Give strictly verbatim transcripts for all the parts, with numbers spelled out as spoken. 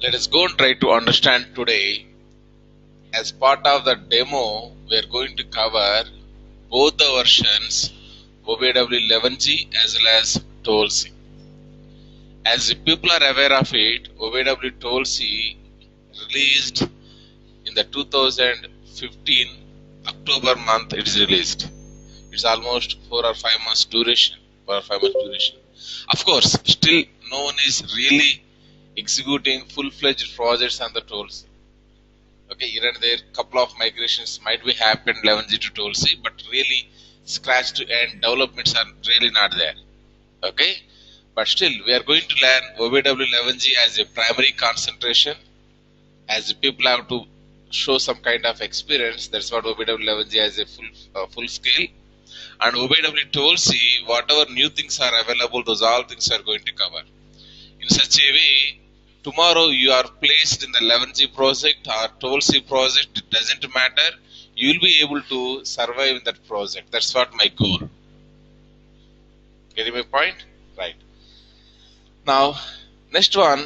Let us go and try to understand today. As part of the demo, we are going to cover both the versions, O B W eleven G as well as twelve C. As people are aware of it, O B W twelve C released in the two thousand fifteen October month. It is released. It's almost four or five months duration. Four or five months duration. Of course, still no one is really executing full-fledged projects on the twelve C. Okay, here and there, couple of migrations might be happened eleven G to twelve C, but really scratch to end developments are really not there. Okay, but still we are going to learn O B W eleven G as a primary concentration, as people have to show some kind of experience. That's what O B W eleven G as a full uh, full scale, and O B W twelve C, whatever new things are available, those all things are going to cover. In such a way, tomorrow you are placed in the eleven G project or twelve C project, it doesn't matter. You will be able to survive in that project. That's what my goal. Getting my point? Right. Now, next one.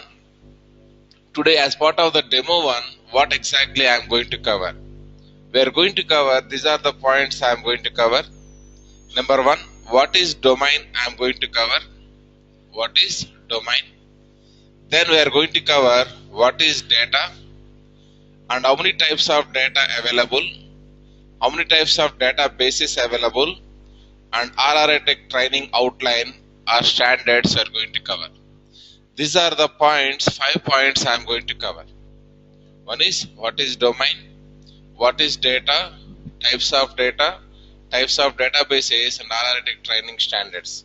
Today, as part of the demo one, what exactly I am going to cover? We are going to cover, these are the points I am going to cover. Number one, what is domain I am going to cover? What is domain? Then we are going to cover what is data and how many types of data available, how many types of databases available, and R R I T E C training outline or standards we are going to cover. These are the points, five points I am going to cover. One is what is domain, what is data, types of data, types of databases, and R R I T E C training standards.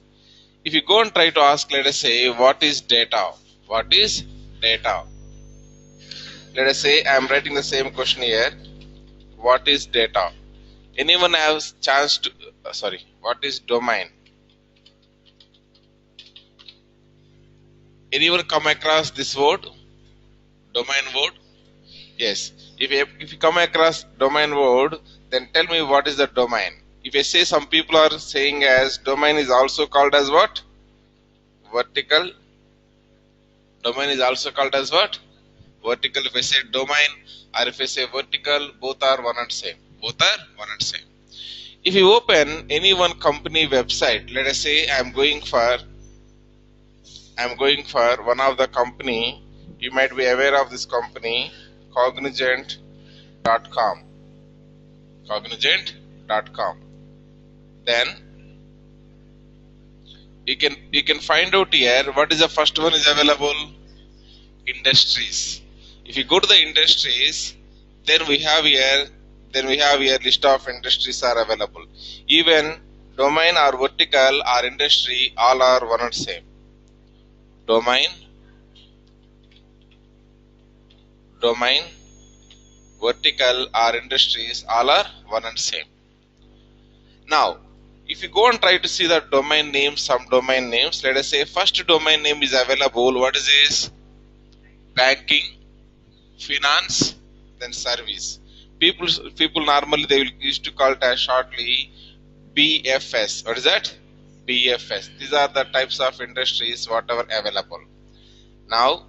If you go and try to ask, let us say, what is data? What is data? Let us say I am writing the same question here. What is data? Anyone has chance to uh, sorry, what is domain? Anyone come across this word? Domain word? Yes. If you, if you come across domain word, then tell me what is the domain. If I say some people are saying as domain is also called as what? Vertical. Domain is also called as what? Vertical. If I say domain or if I say vertical, both are one and same. Both are one and same. If you open any one company website, let us say I am going for I am going for one of the company. You might be aware of this company, Cognizant dot com. Cognizant dot com. Then You can you can find out here what is the first one is available, industries. If you go to the industries, then we have here then we have here list of industries are available. Even domain or vertical or industry, all are one and same. Domain, domain, vertical or industries, all are one and same. Now, if you go and try to see the domain names, some domain names, let us say first domain name is available. What is this? Banking, finance, then service. People, people normally they will used to call it as shortly B F S. What is that? B F S. These are the types of industries whatever available. Now,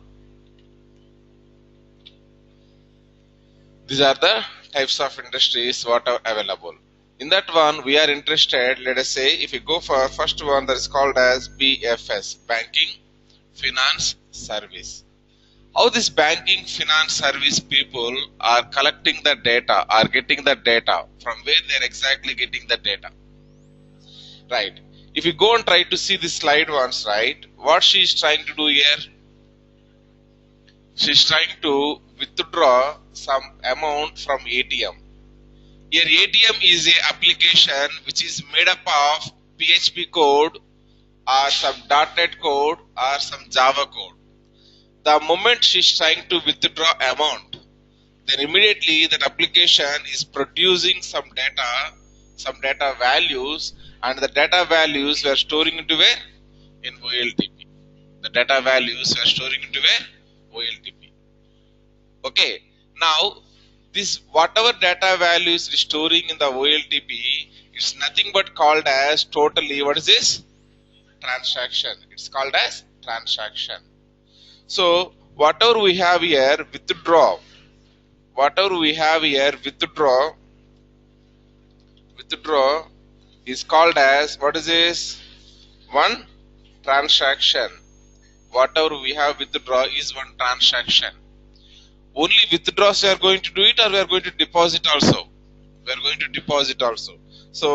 these are the types of industries whatever available. In that one we are interested. Let us say if you go for first one, that is called as B F S, banking, finance, service. How this banking, finance, service people are collecting the data, are getting the data from where they are exactly getting the data, right? If you go and try to see this slide once, right, what she is trying to do here, she is trying to withdraw some amount from A T M. Here A T M is an application which is made up of P H P code or some dot net code or some Java code. The moment she is trying to withdraw amount, then immediately that application is producing some data, some data values, and the data values we are storing into where? In O L T P. The data values we are storing into where? O L T P. Okay. Now, this whatever data value is storing in the O L T P, it's nothing but called as totally, what is this? Transaction. It's called as transaction. So whatever we have here, withdraw. Whatever we have here, withdraw. Withdraw is called as, what is this? One transaction. Whatever we have withdraw is one transaction. Only withdraws we are going to do it, or we are going to deposit also. We are going to deposit also. So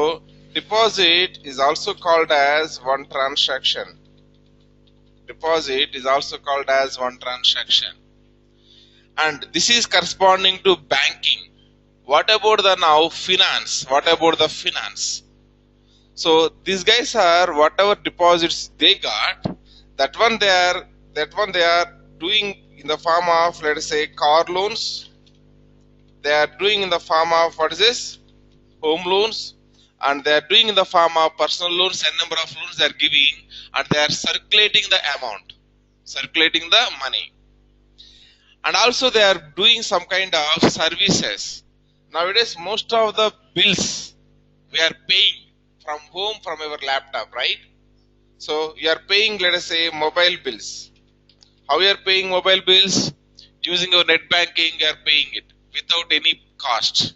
deposit is also called as one transaction. Deposit is also called as one transaction. And this is corresponding to banking. What about the now finance? What about the finance? So these guys are whatever deposits they got, that one they are that one they are doing in the form of, let us say, car loans. They are doing in the form of, what is this? Home loans. And they are doing in the form of personal loans, and number of loans they are giving, and they are circulating the amount, circulating the money. And also they are doing some kind of services. Nowadays most of the bills we are paying from home, from our laptop, right? So you are paying, let us say, mobile bills. How you are paying mobile bills? Using your net banking you are paying it without any cost.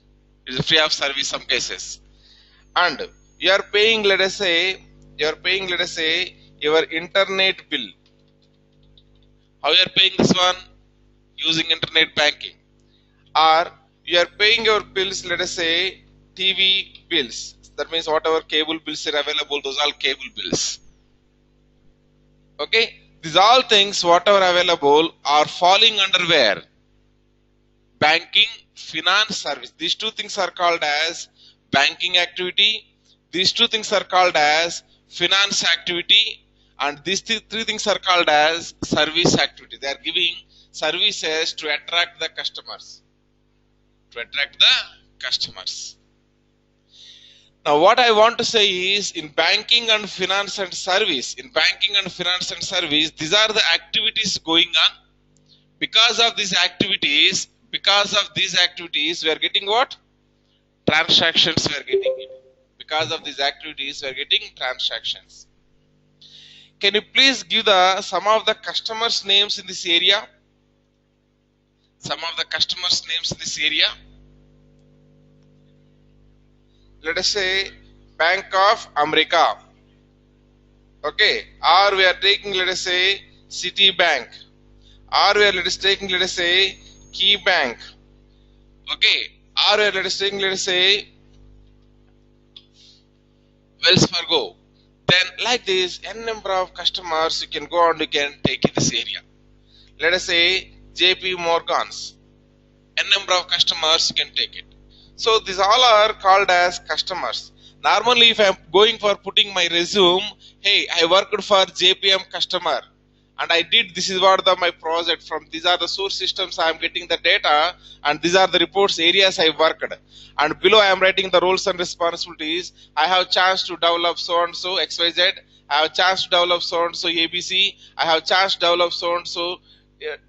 It is free of service some cases. And you are paying, let us say, you are paying, let us say, your internet bill. How you are paying this one? Using internet banking. Or you are paying your bills, let us say, T V bills. That means whatever cable bills are available, those are all cable bills. Okay, these all things whatever available are falling under where? Banking, finance, service. These two things are called as banking activity, these two things are called as finance activity, and these th three things are called as service activity. They are giving services to attract the customers. To attract the customers. Now what I want to say is, in banking and finance and service, in banking and finance and service, these are the activities going on. Because of these activities, because of these activities, we are getting what? Transactions we are getting it. Because of these activities we are getting transactions. Can you please give the some of the customers' names in this area? Some of the customers' names in this area. Let us say Bank of America. Okay. Or we are taking, let us say, Citibank. Or we are let us taking let us say Key Bank. Okay. Or let us take, let us say, Wells Fargo. Then like this, n number of customers you can go and you can take in this area. Let us say J P Morgan's. N number of customers you can take it. So these all are called as customers. Normally if I am going for putting my resume, hey, I worked for J P M customer. And I did, this is what the, my project from, these are the source systems I am getting the data, and these are the reports areas I worked. And below I am writing the roles and responsibilities. I have chance to develop so and so X Y Z, I have chance to develop so and so A B C, I have chance to develop so and so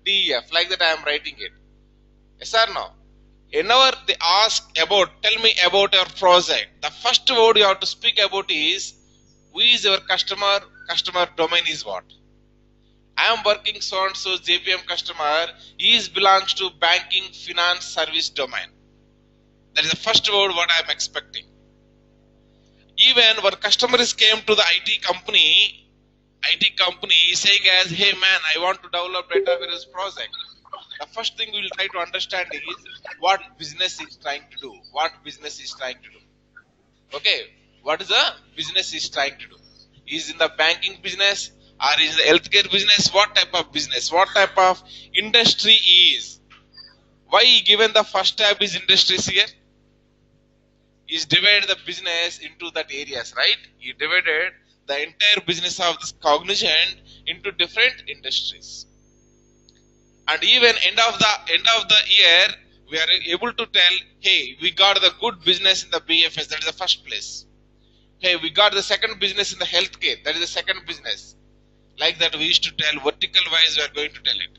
D E F, like that I am writing it. Yes or no? Whenever they ask about, tell me about your project, the first word you have to speak about is, who is your customer, customer domain is what? I am working so and so J P M customer, he is belongs to banking, finance, service domain. That is the first word what I am expecting. Even when customers came to the I T company, I T company is saying as, hey man, I want to develop data various project. The first thing we will try to understand is what business is trying to do. What business is trying to do. Okay, what is the business is trying to do? Is in the banking business? Or is the healthcare business? What type of business? What type of industry is? Why given the first tab is industries here? Is divided the business into that areas, right? He divided the entire business of this Cognizant into different industries. And even end of the end of the year, we are able to tell, hey, we got the good business in the B F S. That is the first place. Hey, we got the second business in the healthcare. That is the second business. Like that we used to tell vertical wise we are going to tell it,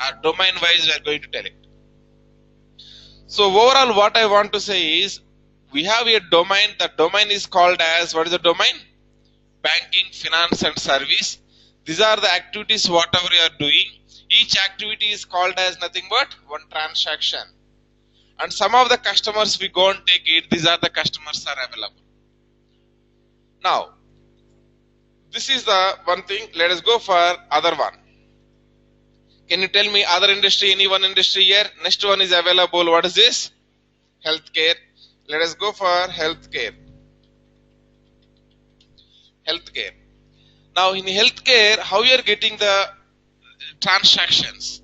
or domain wise we are going to tell it. So overall what I want to say is, we have a domain. The domain is called as, what is the domain? Banking, finance and service. These are the activities whatever you are doing. Each activity is called as nothing but one transaction. And some of the customers we go and take it. These are the customers are available. Now, this is the one thing. Let us go for other one. Can you tell me other industry, any one industry here? Next one is available. What is this? Healthcare. Let us go for healthcare. Healthcare. Now in healthcare, how you are getting the transactions?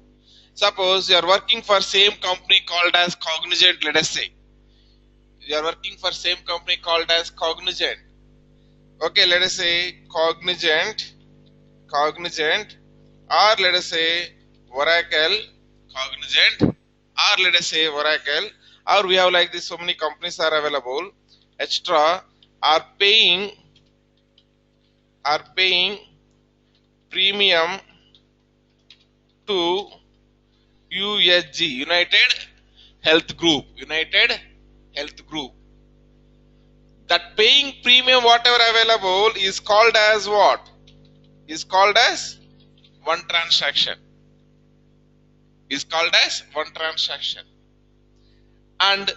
Suppose you are working for same company called as Cognizant, let us say. You are working for same company called as Cognizant. Okay, let us say Cognizant, Cognizant, or let us say Oracle, Cognizant, or let us say Oracle, or we have like this, so many companies are available, extra, are paying, are paying premium to U H G, United Health Group, United Health Group. That paying premium whatever available is called as what? Is called as one transaction. Is called as one transaction. And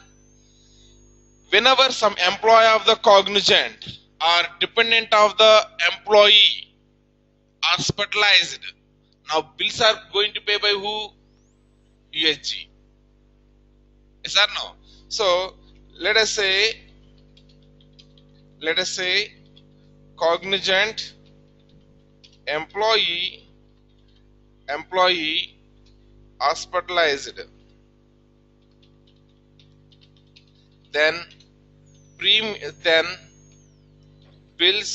whenever some employee of the Cognizant or dependent of the employee are hospitalized, now bills are going to pay by who? U H G. Yes or no? So let us say Let us say Cognizant employee employee hospitalized, then prem then bills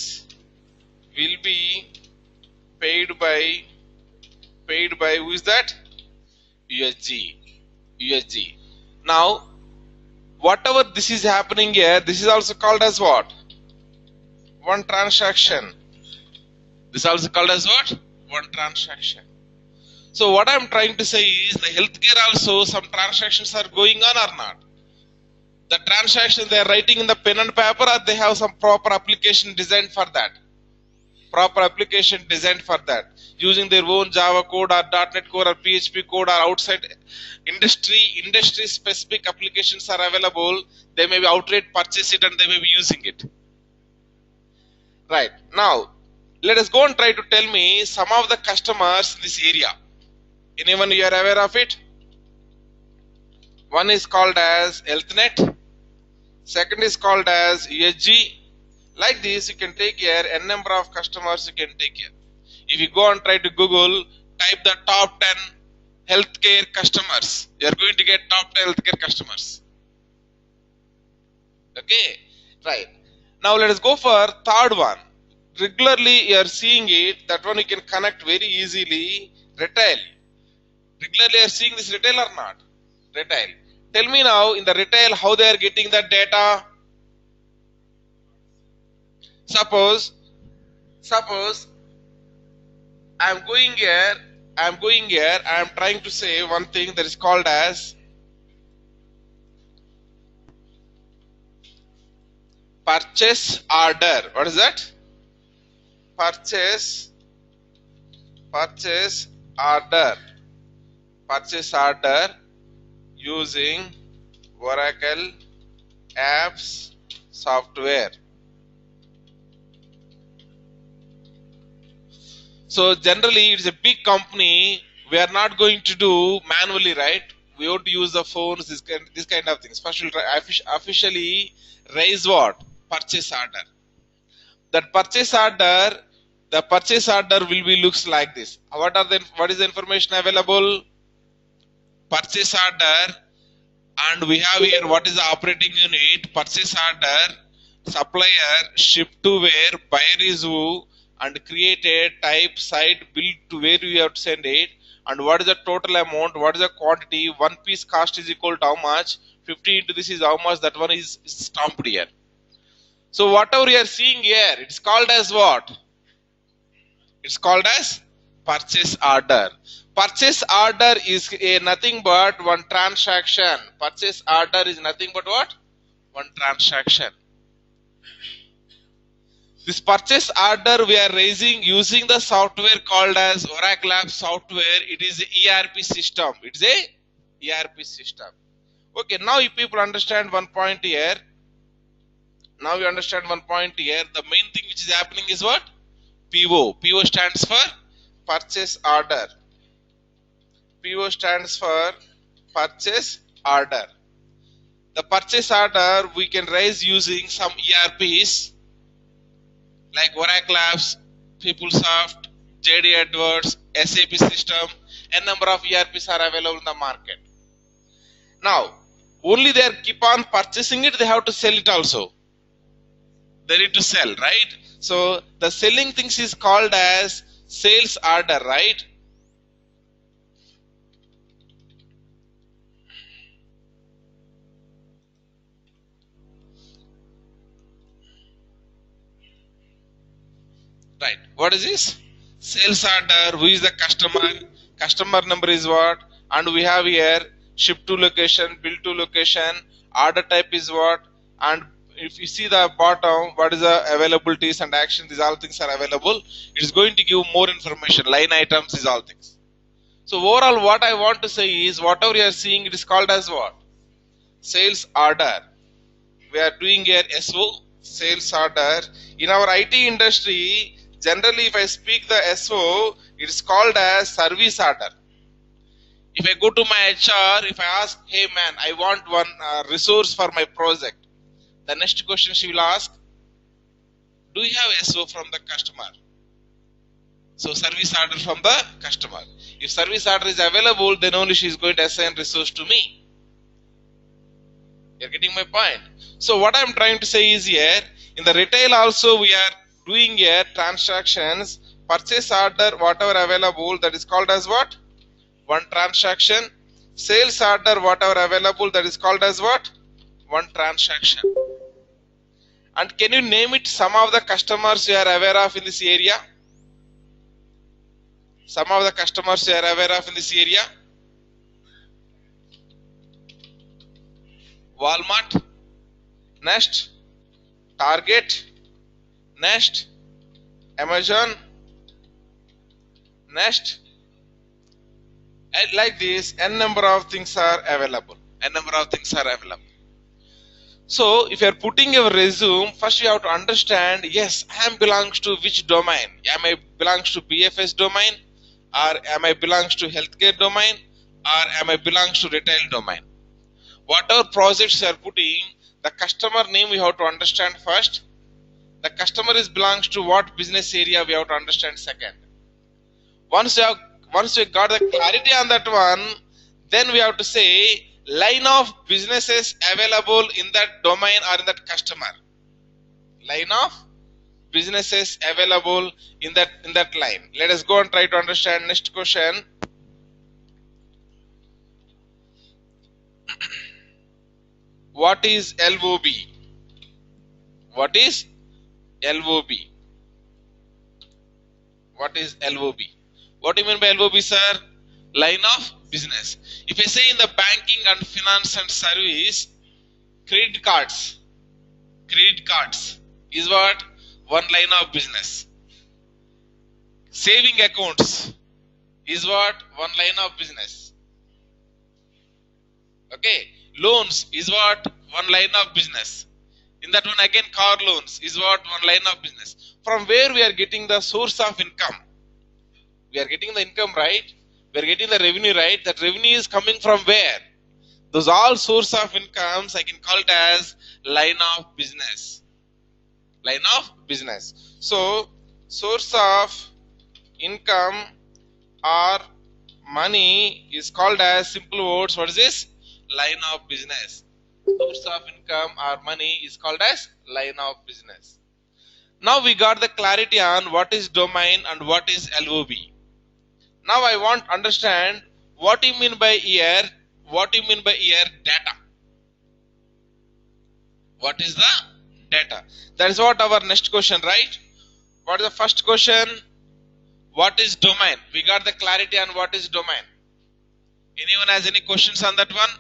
will be paid by paid by who is that? U H G. U H G. Now whatever this is happening here, this is also called as what? One transaction. This also called as what? One transaction. So what I'm trying to say is the healthcare also some transactions are going on or not. The transaction they are writing in the pen and paper, or they have some proper application designed for that. Proper application designed for that. Using their own Java code or dot net code or P H P code or outside industry, industry specific applications are available. They may be outright purchase it and they may be using it. Right. Now, let us go and try to tell me some of the customers in this area. Anyone you are aware of it? One is called as HealthNet. Second is called as U H G. Like this, you can take here n number of customers you can take here. If you go and try to Google, type the top ten healthcare customers. You are going to get top ten healthcare customers. Okay. Right. Now let us go for third one. Regularly you are seeing it, that one you can connect very easily, retail. Regularly you are seeing this retail or not? Retail. Tell me now in the retail how they are getting the data. Suppose, suppose I am going here, I am going here, I am trying to say one thing that is called as purchase order. What is that? Purchase, purchase order, purchase order using Oracle Apps software. So generally, it's a big company. We are not going to do manually, right? We ought to use the phones, this kind, this kind of things. First, we'll try officially raise what? Purchase order. That purchase order, the purchase order will be looks like this. What are the, what is the information available? Purchase order, and we have here what is the operating unit, purchase order, supplier, ship to where, buyer is who, and created, type, site, build to where you have to send it, and what is the total amount, what is the quantity, one piece cost is equal to how much, fifty into this is how much, that one is stamped here. So whatever you are seeing here, it's called as what? It's called as purchase order. Purchase order is a nothing but one transaction. Purchase order is nothing but what? One transaction. This purchase order we are raising using the software called as Oracle Apps software. It is E R P system. It's a E R P system. Okay, now if people understand one point here, now you understand one point here. The main thing which is happening is what? P O. P O stands for purchase order. P O stands for purchase order. The purchase order we can raise using some E R Ps like Oracle Apps, PeopleSoft, J D Edwards, S A P system. A number of E R Ps are available in the market. Now, only they keep on purchasing it, they have to sell it also. They need to sell, right? So, the selling things is called as sales order, right? Right. What is this? Sales order. Who is the customer? Customer number is what? And we have here ship to location, bill to location, order type is what? And if you see the bottom, what is the availabilities and action? These all things are available. It is going to give more information. Line items, these all things. So overall, what I want to say is, whatever you are seeing, it is called as what? Sales order. We are doing here S O, sales order. In our I T industry, generally if I speak the S O, it is called as service order. If I go to my H R, if I ask, hey man, I want one uh, resource for my project. The next question she will ask, do you have S O from the customer? So service order from the customer. If service order is available, then only she is going to assign resource to me. You are getting my point. So what I am trying to say is here, in the retail also we are doing here transactions, purchase order, whatever available, that is called as what? One transaction. Sales order, whatever available, that is called as what? One transaction. And can you name it some of the customers you are aware of in this area? Some of the customers you are aware of in this area? Walmart, next, Target, next, Amazon, next, and like this, n number of things are available. N number of things are available. So, if you are putting your resume, first you have to understand, yes, I am belongs to which domain? Am I belongs to B F S domain? Or am I belongs to healthcare domain? Or am I belongs to retail domain? Whatever projects you are putting, the customer name we have to understand first. The customer is belongs to what business area we have to understand second. Once you have, once you got the clarity on that one, then we have to say, line of businesses available in that domain or in that customer. Line of businesses available in that in that line. Let us go and try to understand next question. What is L O B? What is L O B? What is L O B? What do you mean by L O B, sir? Line of business. If I say in the banking and finance and service, credit cards, credit cards is what? One line of business. Saving accounts is what? One line of business. Okay. Loans is what? One line of business. In that one again, car loans is what? One line of business. From where we are getting the source of income? We are getting the income, right? We are getting the revenue, right? That revenue is coming from where? Those all source of incomes, I can call it as line of business. Line of business. So, source of income or money is called as, simple words, what is this? Line of business. Source of income or money is called as line of business. Now we got the clarity on what is domain and what is L O B. Now I want to understand what you mean by year, what you mean by year data. What is the data? That is what our next question, right? What is the first question? What is domain? We got the clarity on what is domain. Anyone has any questions on that one?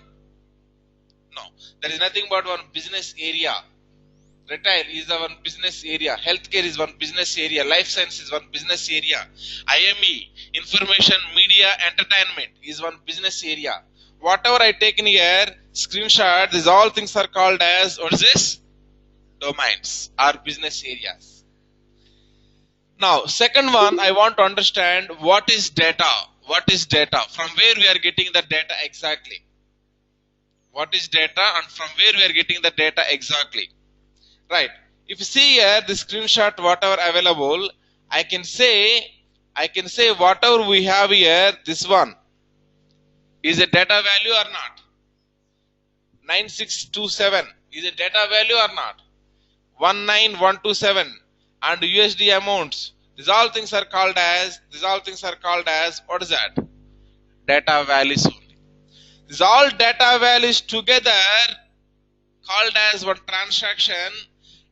No. There is nothing but one business area. Retail is one business area, healthcare is one business area, life science is one business area, I M E, information, media, entertainment is one business area. Whatever I take in here, screenshots, these all things are called as, what is this? Domains or business areas. Now, second one, I want to understand what is data? What is data? From where we are getting the data exactly? What is data and from where we are getting the data exactly? Right. If you see here the screenshot, whatever available, I can say, I can say whatever we have here, this one is a data value or not? nine six two seven is a data value or not? one nine one two seven and U S D amounts. These all things are called as, these all things are called as, what is that? Data values only. These all data values together called as one transaction.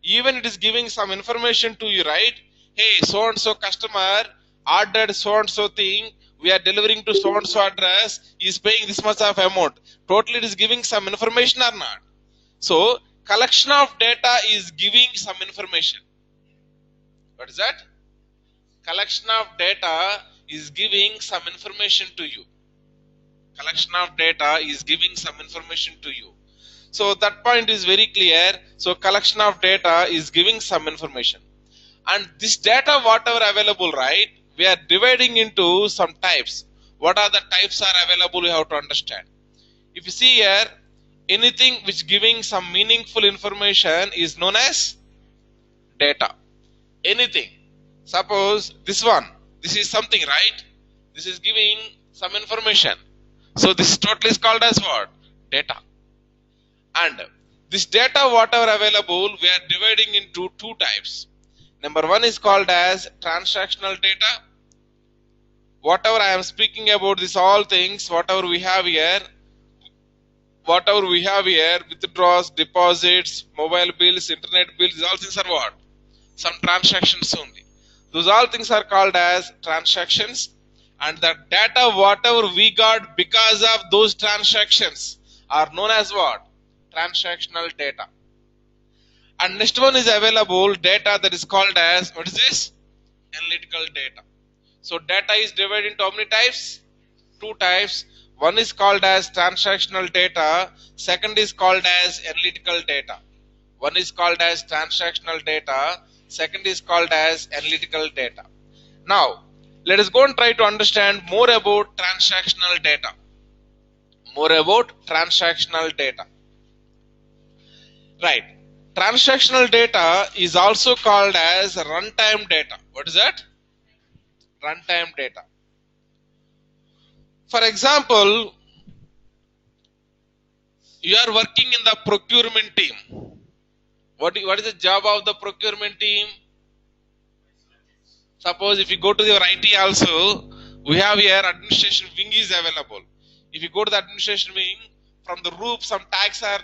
Even it is giving some information to you, right? Hey, so and so customer ordered so and so thing, we are delivering to so and so address, he is paying this much of amount. Totally it is giving some information or not? So collection of data is giving some information. What is that? Collection of data is giving some information to you. Collection of data is giving some information to you. So that point is very clear. So collection of data is giving some information. And this data whatever available, right, we are dividing into some types. What are the types are available, you have to understand. If you see here, anything which giving some meaningful information is known as data. Anything. Suppose this one, this is something, right? This is giving some information. So this totally is called as what? Data. And this data whatever available, we are dividing into two types. Number one is called as transactional data. Whatever I am speaking about, this all things, whatever we have here, whatever we have here, withdrawals, deposits, mobile bills, internet bills, these all things are what? Some transactions only. Those all things are called as transactions. And the data whatever we got because of those transactions are known as what? Transactional data. And next one is available data that is called as, what is this? Analytical data. So data is divided into how many types? Two types. One is called as transactional data. Second is called as analytical data. One is called as transactional data. Second is called as analytical data. Now, let us go and try to understand more about transactional data. More about transactional data. Right. Transactional data is also called as runtime data. What is that? Runtime data. For example, you are working in the procurement team. What, what is the job of the procurement team? Suppose if you go to your I T also, we have here administration wing is available. If you go to the administration wing, from the roof some tags are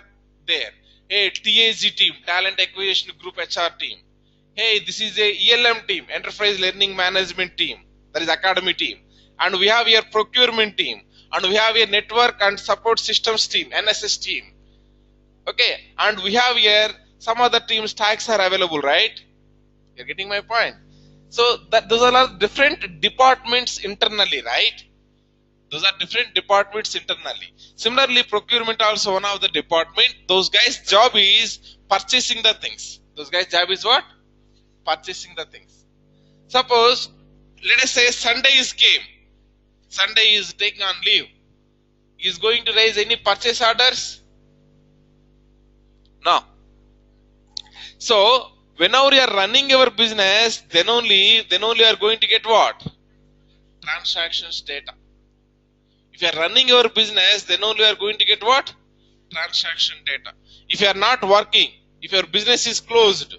there. Hey, T A G team, Talent Acquisition Group H R team. Hey, this is a E L M team, Enterprise Learning Management team, that is Academy team. And we have your Procurement team. And we have a Network and Support Systems team, N S S team. Okay, and we have here some other teams, tags are available, right? You're getting my point. So, that, those are different departments internally, right? Those are different departments internally. Similarly, procurement also one of the department. Those guys' job is purchasing the things. Those guys' job is what? Purchasing the things. Suppose, let us say Sunday is came. Sunday is taking on leave. Is going to raise any purchase orders? No. So, whenever you are running your business, then only, then only you are going to get what? Transactions data. If you are running your business, then only you are going to get what? Transaction data. If you are not working, if your business is closed,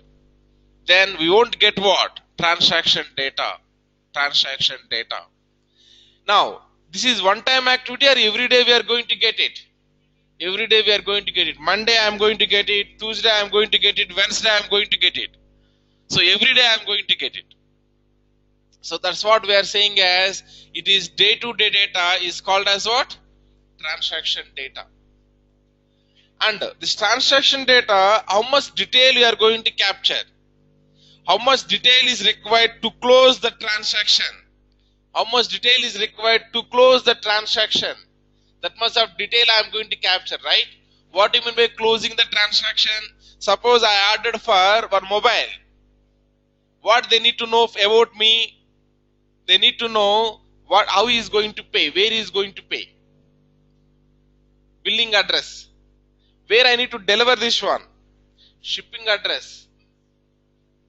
then we won't get what? Transaction data. Transaction data. Now, this is one time activity or every day we are going to get it? Every day we are going to get it. Monday I am going to get it. Tuesday I am going to get it. Wednesday I am going to get it. So every day I am going to get it. So that's what we are saying as it is day-to-day data is called as what? Transaction data. And this transaction data, how much detail you are going to capture, how much detail is required to close the transaction, how much detail is required to close the transaction, that much of detail I am going to capture, right? What do you mean by closing the transaction? Suppose I ordered for one mobile. What they need to know about me? They need to know what, how he is going to pay, where he is going to pay, billing address, where I need to deliver this one, shipping address,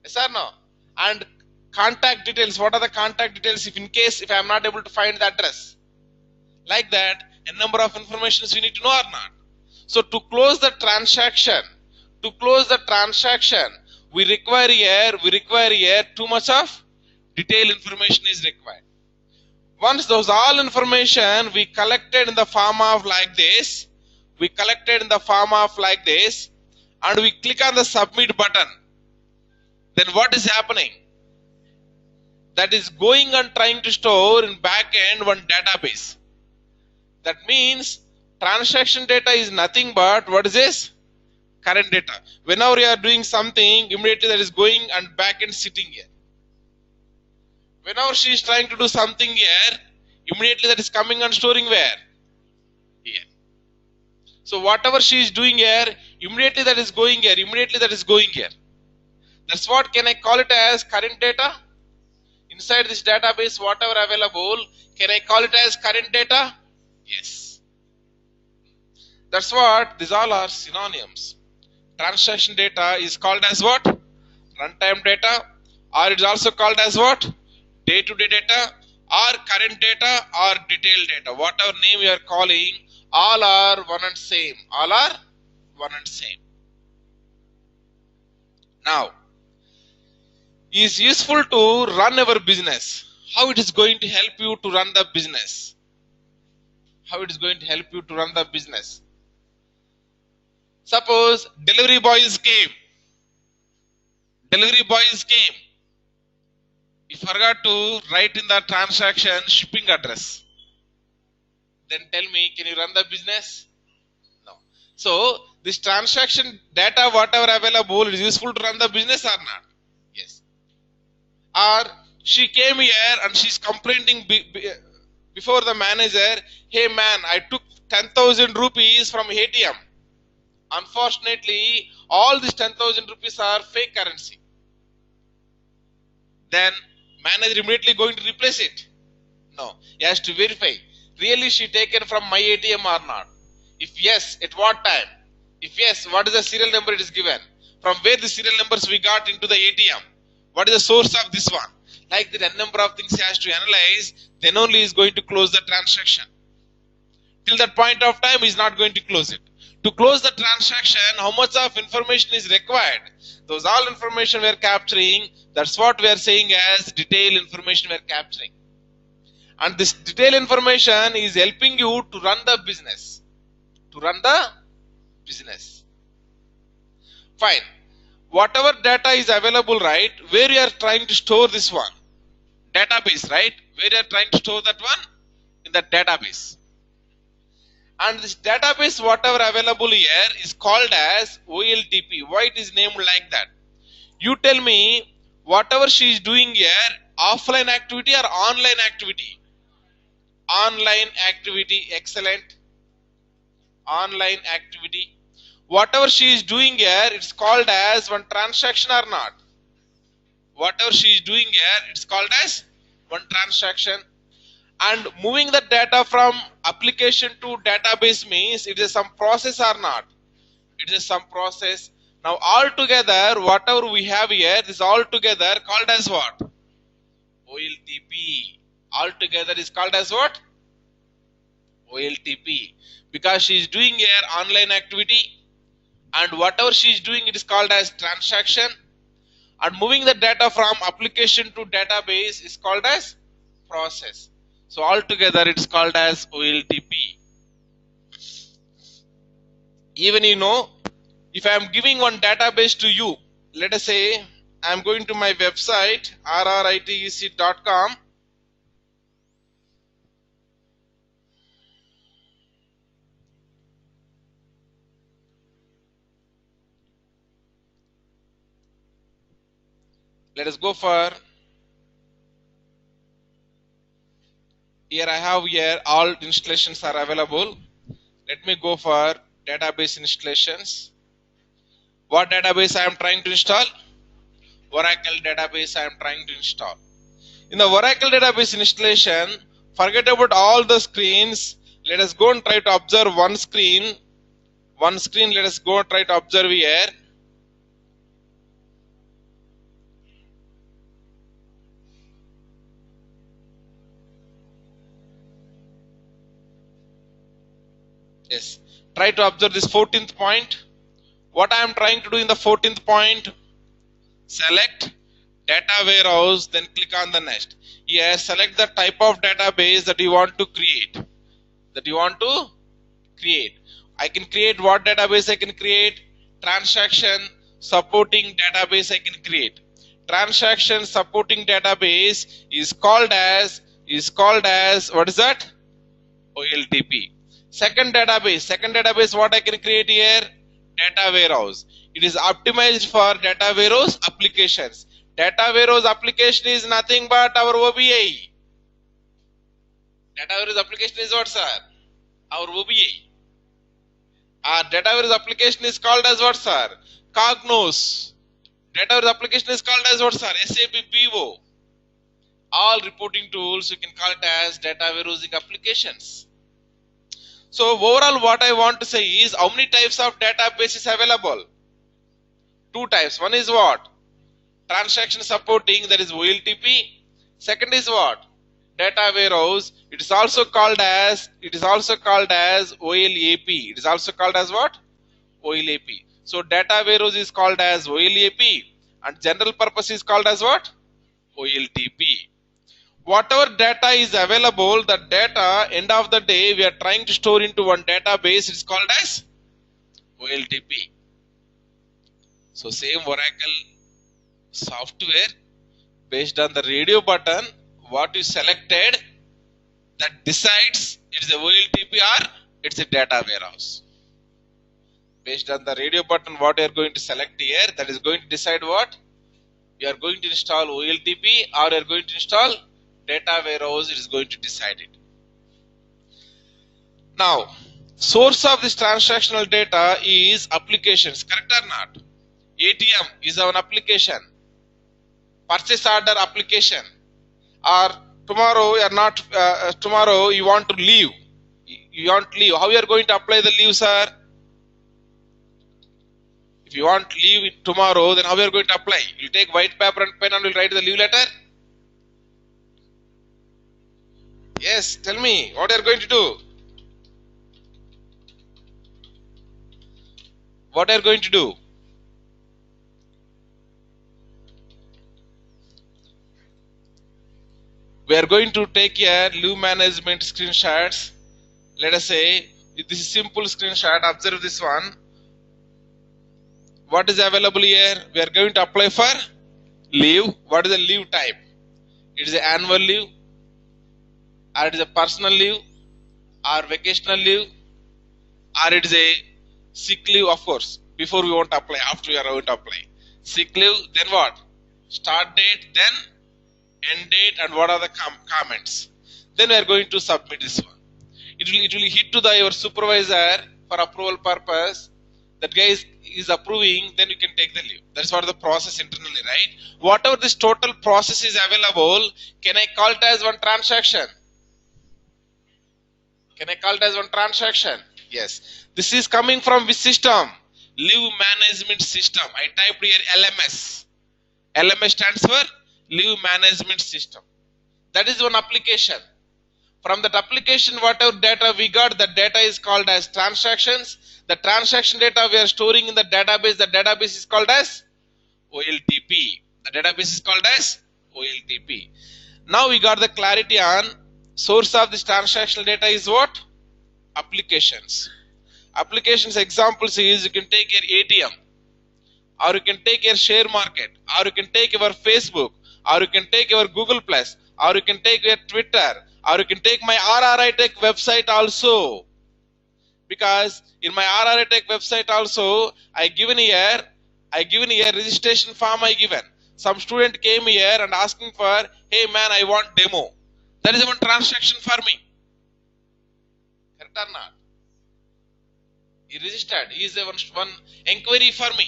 yes or no, and contact details. What are the contact details if in case if I am not able to find the address? Like that, a number of informations we need to know or not. So to close the transaction, to close the transaction, we require here, we require here too much of detailed information is required. Once those all information we collected in the form of like this, we collected in the form of like this, and we click on the submit button, then what is happening? That is going and trying to store in back end one database. That means transaction data is nothing but what is this? Current data. Whenever you are doing something, immediately that is going and back end sitting here. Whenever she is trying to do something here, immediately that is coming and storing where? Here. So whatever she is doing here, immediately that is going here, immediately that is going here. That's what can I call it as current data? Inside this database, whatever available, can I call it as current data? Yes. That's what these all are synonyms. Transaction data is called as what? Runtime data, or it's also called as what? Day-to-day data, or current data, or detailed data. Whatever name you are calling, all are one and same. All are one and same. Now, is useful to run our business. How it is going to help you to run the business? How it is going to help you to run the business? Suppose delivery boys came. Delivery boys came. You forgot to write in the transaction shipping address. Then tell me, can you run the business? No. So this transaction data, whatever available, is useful to run the business or not? Yes. Or she came here and she's complaining before the manager, hey man, I took ten thousand rupees from A T M. Unfortunately, all these ten thousand rupees are fake currency. Then manager immediately going to replace it? No, he has to verify. Really she taken from my A T M or not? If yes, at what time? If yes, what is the serial number it is given? From where the serial numbers we got into the A T M? What is the source of this one? Like the number of things he has to analyze, then only he is going to close the transaction. Till that point of time, he is not going to close it. To close the transaction, how much of information is required? Those all information we are capturing, that's what we are saying as detailed information we are capturing. And this detailed information is helping you to run the business. To run the business. Fine. Whatever data is available, right, where you are trying to store this one? Database, right? Where you are trying to store that one? In the database. And this database, whatever available here, is called as O L T P. Why it is named like that? You tell me, whatever she is doing here, offline activity or online activity? Online activity, excellent. Online activity. Whatever she is doing here, it's called as one transaction or not? Whatever she is doing here, it's called as one transaction. And moving the data from application to database means it is some process or not? It is some process. Now all together, whatever we have here, this all together called as what? O L T P. All together is called as what? O L T P. Because she is doing here online activity. And whatever she is doing, it is called as transaction. And moving the data from application to database is called as process. So altogether, it's called as O L T P. Even you know, if I am giving one database to you, let us say I am going to my website R R I T E C dot com. Let us go for, here I have here all installations are available. Let me go for database installations. What database I am trying to install? Oracle database I am trying to install. In the Oracle database installation, forget about all the screens. Let us go and try to observe one screen. One screen let us go try to observe here. Yes, try to observe this fourteenth point. What I am trying to do in the fourteenth point? Select data warehouse, then click on the next. Here, select the type of database that you want to create. That you want to create. I can create what database I can create? Transaction supporting database I can create. Transaction supporting database is called as, is called as, what is that? O L T P. Second database, second database what I can create here? Data warehouse. It is optimized for data warehouse applications. Data warehouse application is nothing but our O B I E. Data warehouse application is what, sir? Our O B I E. Our data warehouse application is called as what, sir? Cognos. Data warehouse application is called as what, sir? S A P B O. All reporting tools you can call it as data warehouse applications. So overall what I want to say is, how many types of databases available? Two types. One is what? Transaction supporting, that is O L T P. Second is what? Data warehouse. It is also called as, it is also called as O L A P. It is also called as what? O L A P. So data warehouse is called as O L A P and general purpose is called as what? O L T P. Whatever data is available, the data end of the day we are trying to store into one database. It's called as O L T P. So same Oracle software, based on the radio button what you selected, that decides it's a O L T P or it's a data warehouse. Based on the radio button what you are going to select here, that is going to decide what you are going to install, O L T P or you are going to install data warehouse. It is going to decide it. Now source of this transactional data is applications, correct or not? A T M is an application, purchase order application, or tomorrow you are not uh, tomorrow you want to leave, you want to leave, how you are going to apply the leave, sir? If you want to leave tomorrow, then how you are going to apply? You will take white paper and pen and will write the leave letter. Yes, tell me what you are going to do. What you are going to do? We are going to take here leave management screenshots. Let us say this is simple screenshot. Observe this one. What is available here? We are going to apply for leave. What is the leave type? It is an annual leave, or it is a personal leave, or vacational leave, or it is a sick leave. Of course, before we want to apply, after we are going to apply sick leave, then what? Start date, then end date, and what are the com comments. Then we are going to submit this one. It will, it will hit to the your supervisor for approval purpose. That guy is, is approving, then you can take the leave. That's what the process internally, right? Whatever this total process is available, can I call it as one transaction? Can I call it as one transaction? Yes. This is coming from which system? Leave management system. I typed here L M S. L M S stands for leave management system. That is one application. From that application, whatever data we got, the data is called as transactions. The transaction data we are storing in the database, the database is called as O L T P. The database is called as O L T P. Now we got the clarity on source of this transactional data is what? Applications. Applications examples is, you can take your A T M, or you can take your share market, or you can take your Facebook, or you can take your Google Plus, or you can take your Twitter, or you can take my R R I tech website also. Because in my R R I tech website also, I given here, I given here registration form I given. some student came here and asking for, hey man, I want demo. That is one transaction for me. Correct or not? He registered. He is one, one inquiry for me.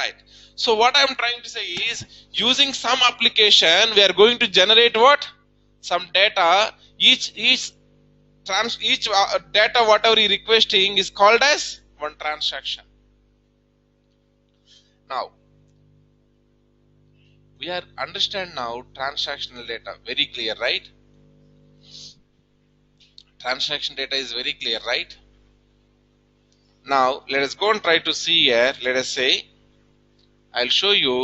Right. So what I am trying to say is, using some application, we are going to generate what? Some data. Each each trans each data whatever you are requesting is called as one transaction. Now we are understand now transactional data very clear, right? Transaction data is very clear, right? Now let us go and try to see here. Let us say I'll show you.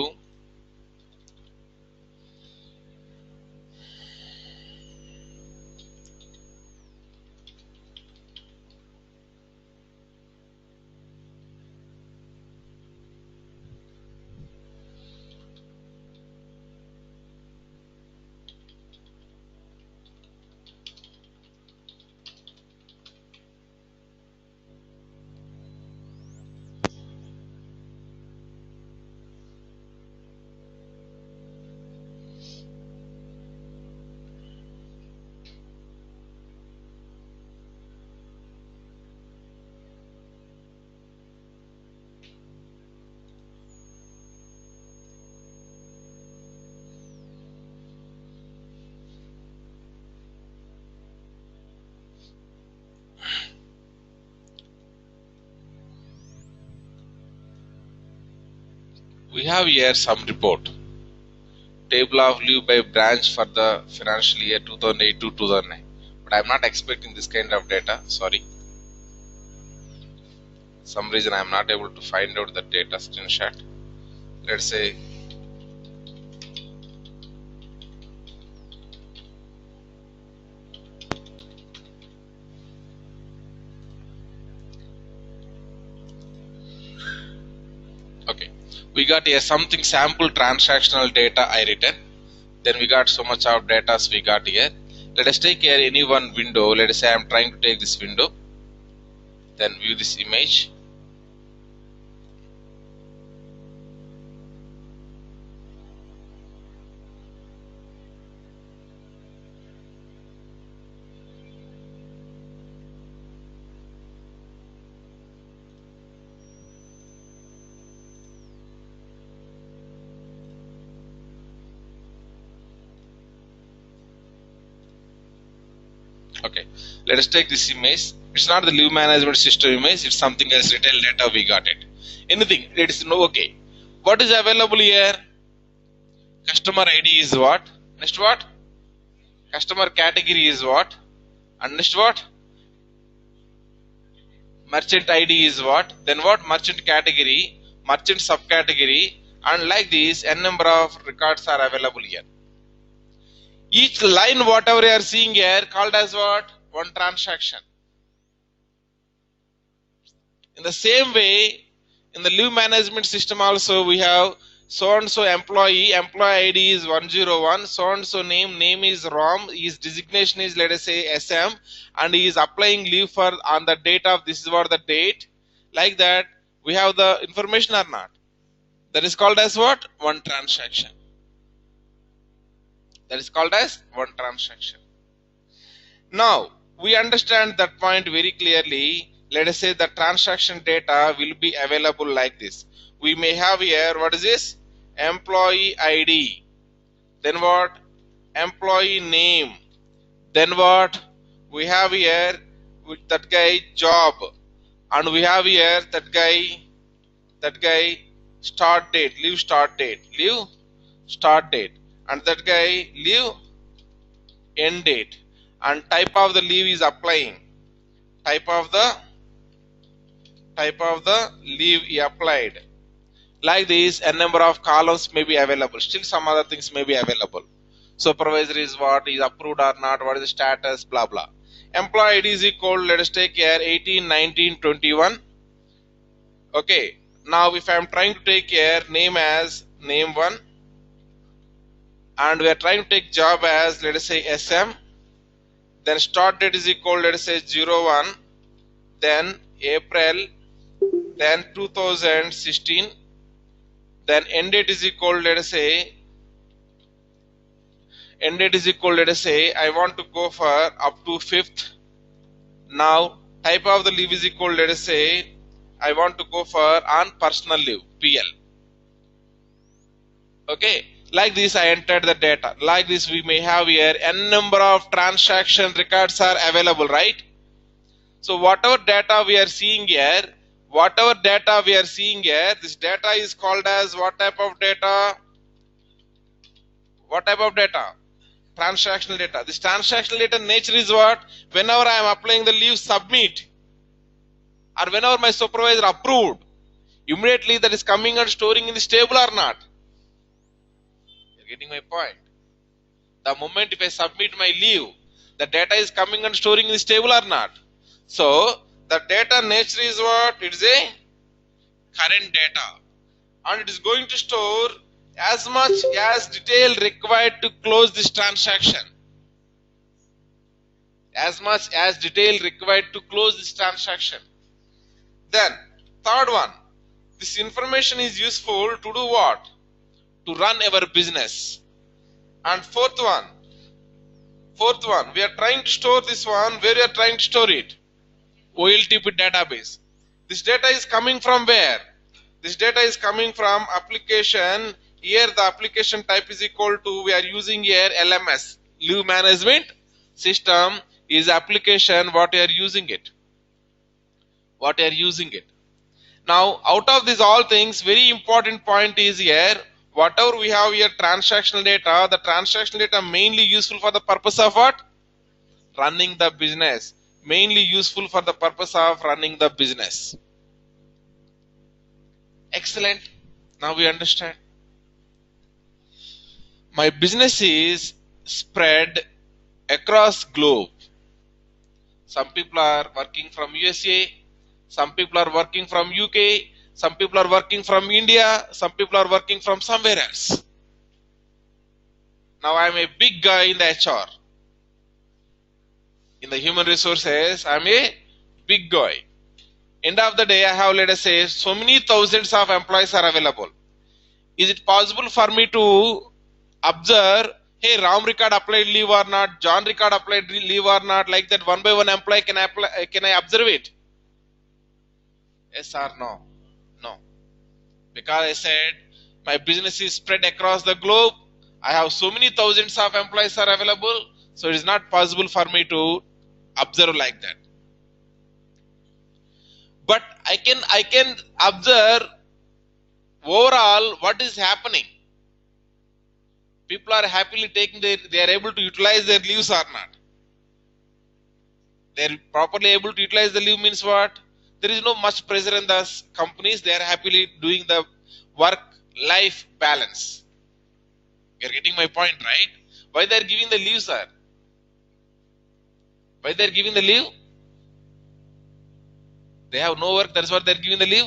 We have here some report, table of leave by branch for the financial year two thousand eight to two thousand nine, but I am not expecting this kind of data. Sorry, some reason I am not able to find out the data screenshot. Let's say we got here something sample transactional data I written. Then we got so much of data we got here. Let us take here any one window. Let us say I am trying to take this window. Then view this image. Okay, let us take this image. It's not the leave management system image, it's something else, retail data we got it. Anything, it is no okay. What is available here? Customer I D is what? Next what? Customer category is what? And next what? Merchant I D is what? Then what? Merchant category, merchant subcategory, and like this, n number of records are available here. Each line whatever you are seeing here called as what? One transaction. In the same way, in the leave management system also we have so and so employee, employee I D is one zero one, so and so name, name is Ram, his designation is let us say S M, and he is applying leave for on the date of this is what the date. Like that we have the information or not. That is called as what? One transaction. That is called as one transaction. Now we understand that point very clearly. Let us say the transaction data will be available like this. We may have here what is this? Employee I D. Then what? Employee name. Then what? We have here with that guy job, and we have here that guy that guy start date, leave start date, leave start date. And that guy leave end date, and type of the leave is applying, type of the type of the leave he applied. Like this, a number of columns may be available. Still some other things may be available. Supervisor is what, is approved or not, what is the status, blah blah. Employee I D is equal, let us take here eighteen, nineteen, twenty-one. Okay, now if I am trying to take here name as name one, and we are trying to take job as let us say S M, then start date is equal let us say zero one, then April, then two thousand sixteen, then end date is equal, let us say end date is equal, let us say I want to go for up to fifth. Now type of the leave is equal, let us say I want to go for on personal leave, P L. Okay, like this I entered the data. Like this we may have here n number of transaction records are available, right? So whatever data we are seeing here, whatever data we are seeing here, this data is called as what type of data? What type of data? Transactional data. This transactional data nature is what? Whenever I am applying the leave submit, or whenever my supervisor approved, immediately that is coming and storing in this table or not? You're getting my point. The moment if I submit my leave, the data is coming and storing in this table or not? So the data nature is what? It is a current data, and it is going to store as much as detail required to close this transaction. As much as detail required to close this transaction. Then third one, this information is useful to do what? To run our business. And fourth one, fourth one, we are trying to store this one. Where we are trying to store it? O L T P database. This data is coming from where? This data is coming from application. Here the application type is equal to, we are using here L M S, leave management system is application what you are using it, what you are using it. Now out of these all things, very important point is here, whatever we have here transactional data, the transactional data mainly useful for the purpose of what? Running the business. Mainly useful for the purpose of running the business. Excellent. Now we understand. My business is spread across globe. Some people are working from U S A, some people are working from U K, some people are working from India, some people are working from somewhere else. Now I am a big guy in the H R. In the human resources, I am a big guy. End of the day, I have, let us say, so many thousands of employees are available. Is it possible for me to observe, hey, Ram Ricard applied leave or not, John Ricard applied leave or not, like that one by one employee, can I, apply, can I observe it? Yes or no? No. Because I said, my business is spread across the globe, I have so many thousands of employees are available, so it is not possible for me to observe like that. But I can, I can observe overall what is happening. People are happily taking their, they are able to utilize their leaves or not. They are properly able to utilize the leave means what? There is no much pressure in the companies, they are happily doing the work-life balance. You are getting my point, right? Why they are giving the leave, sir? Why they are giving the leave? They have no work, that's what they are giving the leave?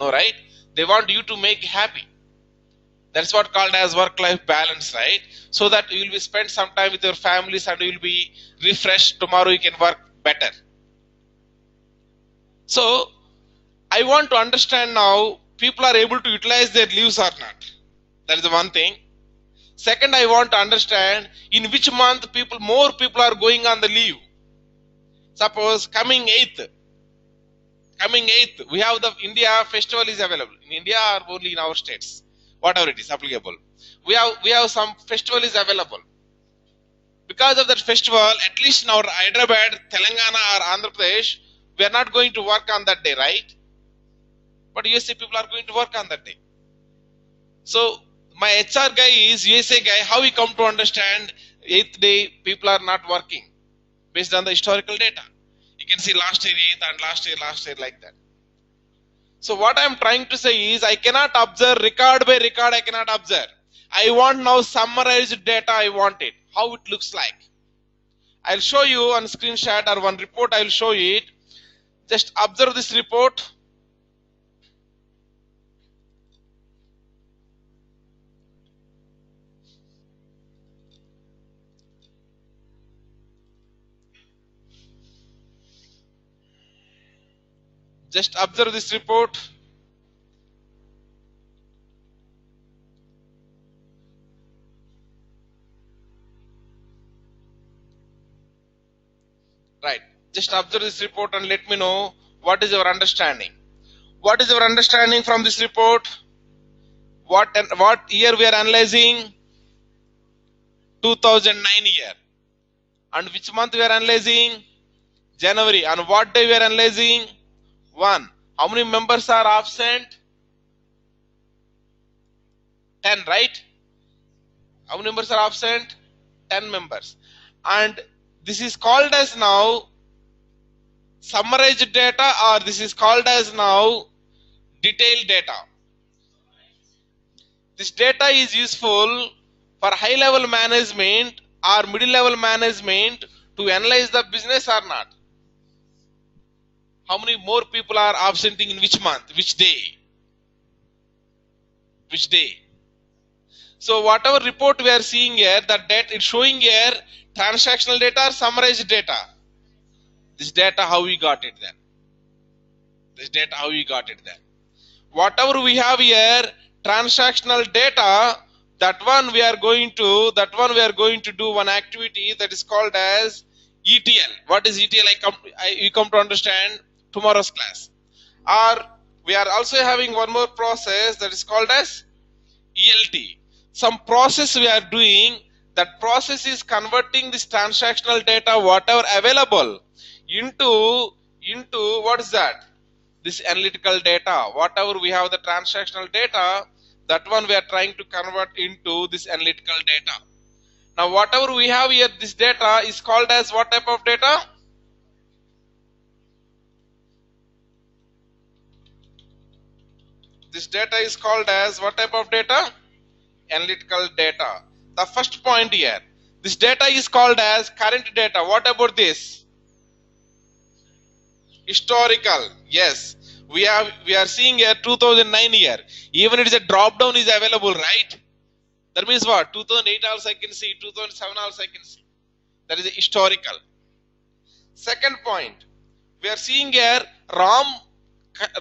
No, right? They want you to make happy. That's what called as work-life balance, right? So that you will be spend some time with your families and you will be refreshed. Tomorrow you can work better. So I want to understand now people are able to utilize their leaves or not. That is the one thing. Second, I want to understand in which month people, more people are going on the leave. Suppose coming eighth. Coming eighth, we have the India festival is available. In India or only in our states? Whatever it is applicable, we have we have some festival is available. Because of that festival, at least in our Hyderabad, Telangana or Andhra Pradesh, we are not going to work on that day, right? But U S A people are going to work on that day. So my H R guy is U S A guy, how we come to understand eighth day people are not working based on the historical data? You can see last year eighth and last year last year like that. So what I am trying to say is, I cannot observe record by record, I cannot observe. I want now summarized data, I want it. How it looks like. I will show you on screenshot or one report, I will show it. Just observe this report. Just observe this report. right? Just observe this report and let me know what is your understanding. What is your understanding from this report? What and what year we are analyzing? two thousand nine year. And which month we are analyzing? January. And what day we are analyzing? One. How many members are absent? ten, right? How many members are absent? ten members. And this is called as now summarized data, or this is called as now detailed data. This data is useful for high level management or middle level management to analyze the business or not. How many more people are absenting in which month, which day, which day. So whatever report we are seeing here, the data is showing here transactional data or summarized data. This data, how we got it then? This data, how we got it then? Whatever we have here, transactional data, that one we are going to, that one we are going to do one activity that is called as E T L. What is E T L? I come, I, you come to understand tomorrow's class. Or we are also having one more process that is called as E L T. Some process we are doing, that process is converting this transactional data, whatever available, into, into what is that? This analytical data. Whatever we have the transactional data, that one we are trying to convert into this analytical data. Now whatever we have here, this data is called as what type of data? This data is called as what type of data? Analytical data. The first point here, this data is called as current data. What about this? Historical. Yes, we have, we are seeing here two thousand nine year. Even it is a drop down is available, right? That means what? two thousand eight also I can see, two thousand seven also I can see. That is a historical. Second point, we are seeing here ROM,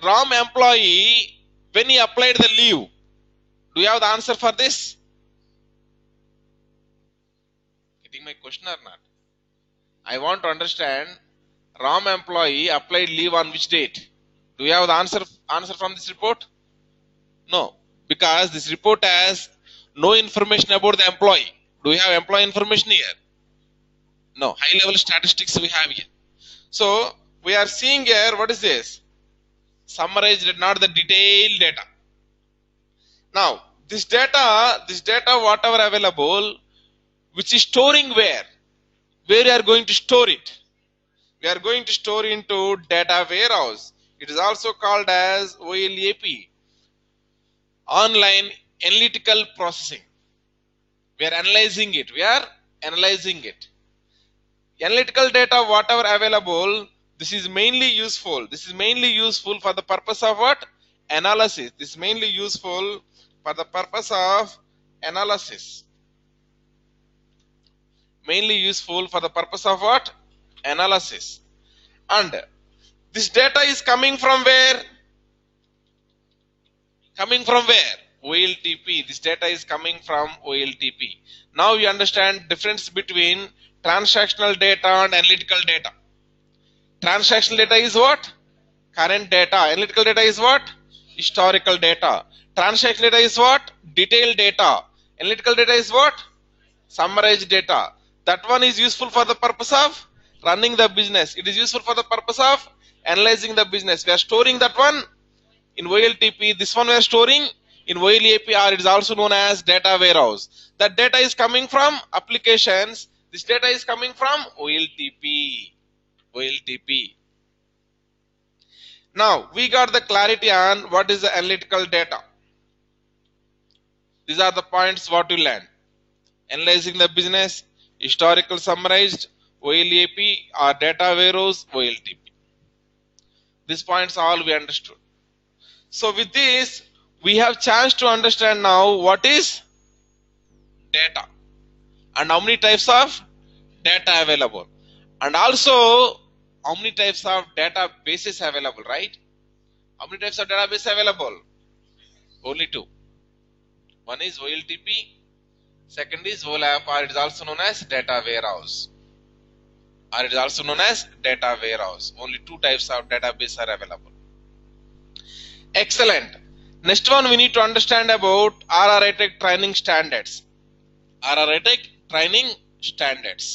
ROM employee when he applied the leave. Do you have the answer for this? Getting my question or not? I want to understand ROM employee applied leave on which date? Do you have the answer answer from this report? No, because this report has no information about the employee. Do we have employee information here? No, high level statistics we have here. So we are seeing here, what is this? Summarized, not the detailed data. Now this data, this data whatever available, which is storing where? Where you are going to store it? We are going to store into data warehouse. It is also called as O L A P, online analytical processing. We are analyzing it. We are analyzing it. Analytical data, whatever available, this is mainly useful. This is mainly useful for the purpose of what? Analysis. This is mainly useful for the purpose of analysis. Mainly useful for the purpose of what? Analysis. And this data is coming from where? Coming from where? O L T P. This data is coming from O L T P. Now you understand difference between transactional data and analytical data. Transactional data is what? Current data. Analytical data is what? Historical data. Transactional data is what? Detailed data. Analytical data is what? Summarized data. That one is useful for the purpose of running the business. It is useful for the purpose of analyzing the business. We are storing that one in O L T P. This one we are storing in O L A P, it is also known as data warehouse. That data is coming from applications. This data is coming from O L T P. O L T P. Now we got the clarity on what is the analytical data. These are the points what you learned. Analyzing the business, historical summarized, O L A P or data warehouse, O L T P. These points all we understood. So with this, we have chance to understand now what is data and how many types of data available, and also how many types of databases available, right? How many types of database available? Only two. One is O L T P, second is O LAP, or it is also known as data warehouse. or it is also known as data warehouse. Only two types of database are available. Excellent. Next one, we need to understand about R R I T E C training standards. R R I T E C training standards.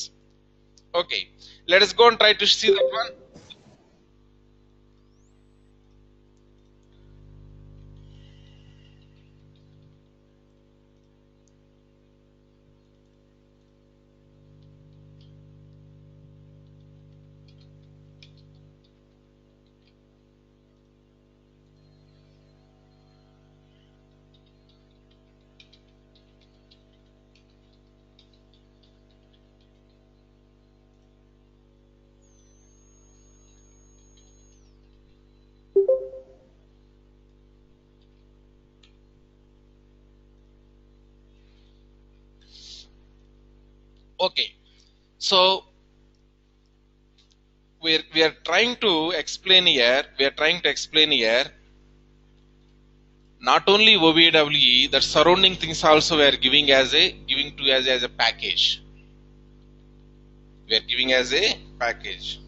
Okay, let us go and try to see that one. Okay, so we're, we are trying to explain here, we are trying to explain here not only O B W E, the surrounding things also we are giving as a, giving to as, as a package. We are giving as a package.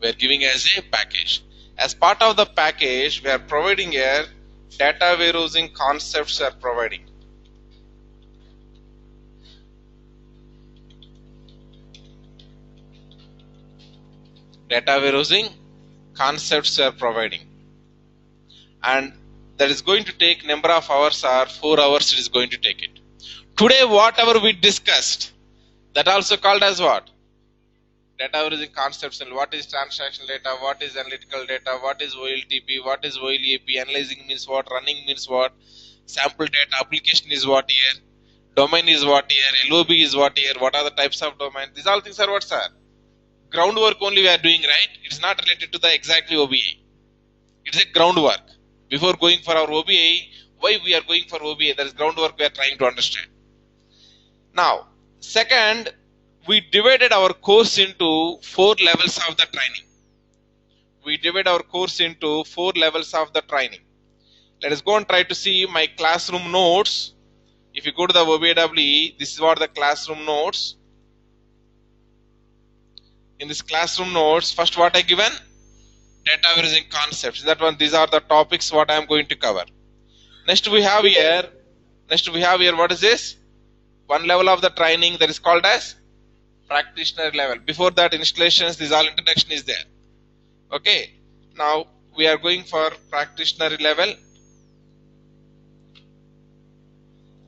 We are giving as a package. As part of the package, we are providing here data warehousing concepts are providing. Data warehousing concepts are providing. And that is going to take number of hours or four hours it is going to take it. Today whatever we discussed, that also called as what? Data warehousing concepts, and what is transaction data, what is analytical data, what is O L T P, what is O L A P, analyzing means what, running means what, sample data, application is what here, domain is what here, L O B is what here, what are the types of domain, these all things are what, sir? Groundwork only we are doing, right? It's not related to the exactly O B I. It's a groundwork. Before going for our O B I, why we are going for O B I, that is groundwork we are trying to understand. Now, second, we divided our course into four levels of the training. We divided our course into four levels of the training. Let us go and try to see my classroom notes. If you go to the O B W E, this is what the classroom notes. In this classroom notes, first what I given? Data warehousing concepts. That one, these are the topics what I am going to cover. Next we have here, next we have here, what is this? One level of the training that is called as practitioner level. Before that, installations, this all introduction is there. Okay, now we are going for practitioner level.